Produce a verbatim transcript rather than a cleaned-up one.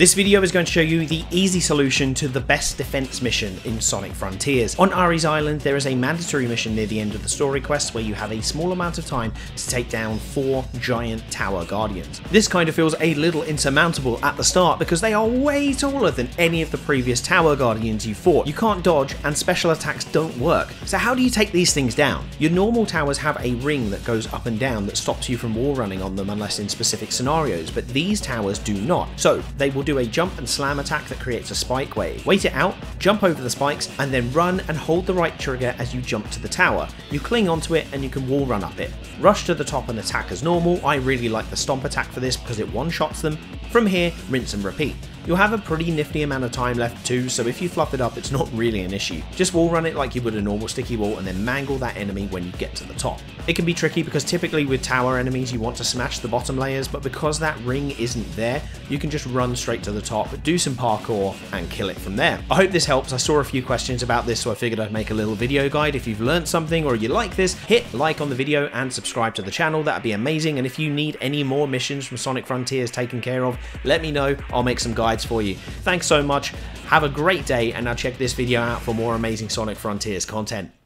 This video is going to show you the easy solution to the best defense mission in Sonic Frontiers. On Ari's Island, there is a mandatory mission near the end of the story quest where you have a small amount of time to take down four giant Tower Guardians. This kind of feels a little insurmountable at the start because they are way taller than any of the previous Tower Guardians you fought. You can't dodge and special attacks don't work. So how do you take these things down? Your normal towers have a ring that goes up and down that stops you from wall running on them unless in specific scenarios, but these towers do not. So they will do a jump and slam attack that creates a spike wave. Wait it out, jump over the spikes, and then run and hold the right trigger as you jump to the tower. You cling onto it and you can wall run up it. Rush to the top and attack as normal. I really like the stomp attack for this because it one-shots them. From here, rinse and repeat. You'll have a pretty nifty amount of time left too, so if you fluff it up it's not really an issue. Just wall run it like you would a normal sticky wall and then mangle that enemy when you get to the top. It can be tricky because typically with tower enemies you want to smash the bottom layers, but because that ring isn't there, you can just run straight to the top, do some parkour and kill it from there. I hope this helps. I saw a few questions about this, so I figured I'd make a little video guide. If you've learned something or you like this, hit like on the video and subscribe to the channel, that'd be amazing. And if you need any more missions from Sonic Frontiers taken care of, let me know, I'll make some guides for you. Thanks so much, have a great day, and now check this video out for more amazing Sonic Frontiers content.